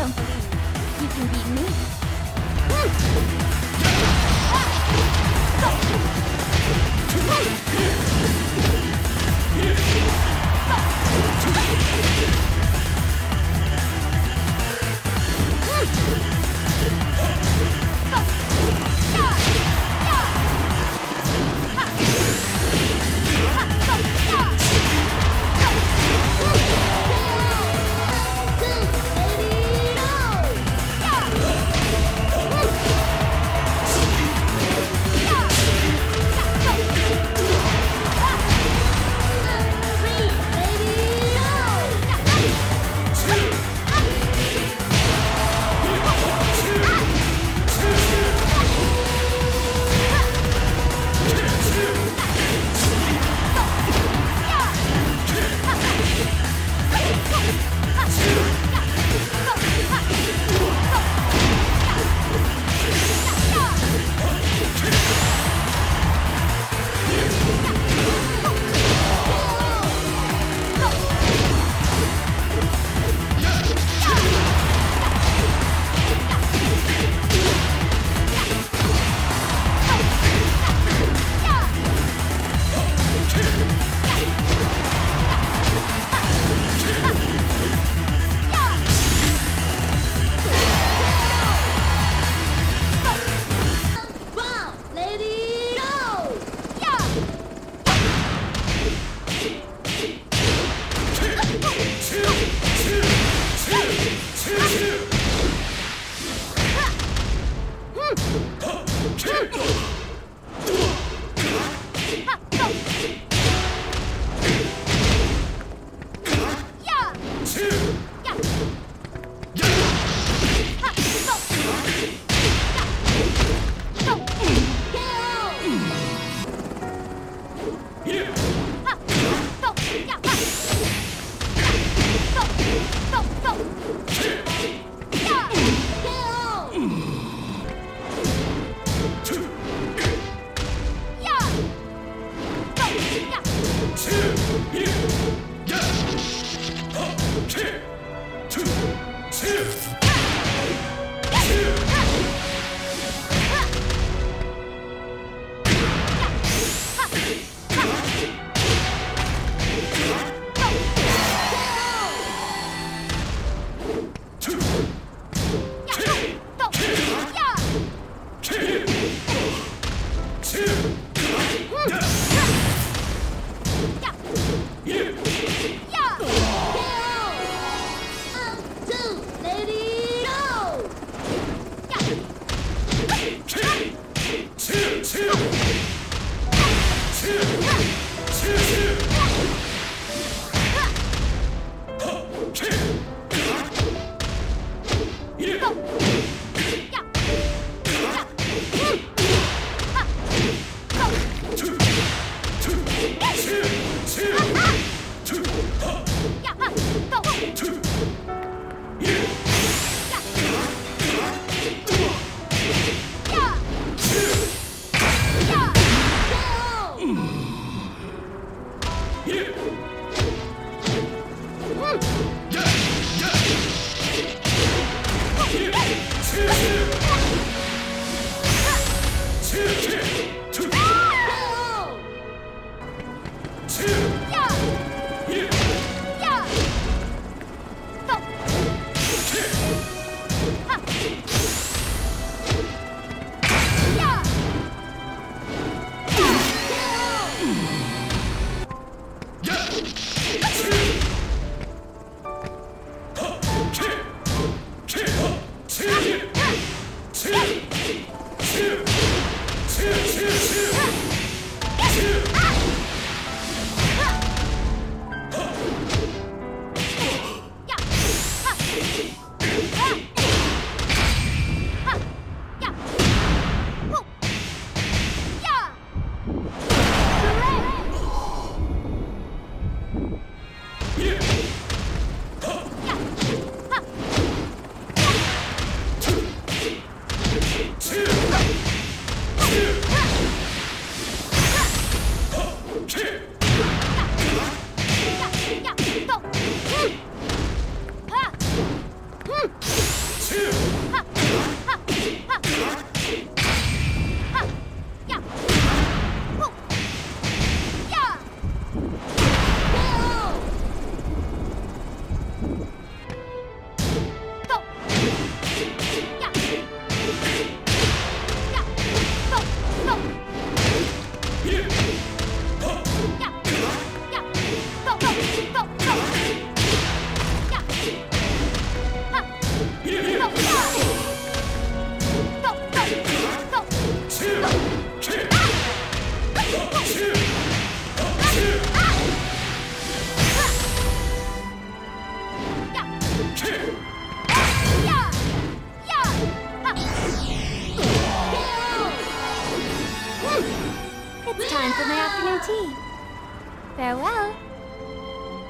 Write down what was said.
don't believe you can beat me. Two, you, yeah, oh, two. tea. Farewell.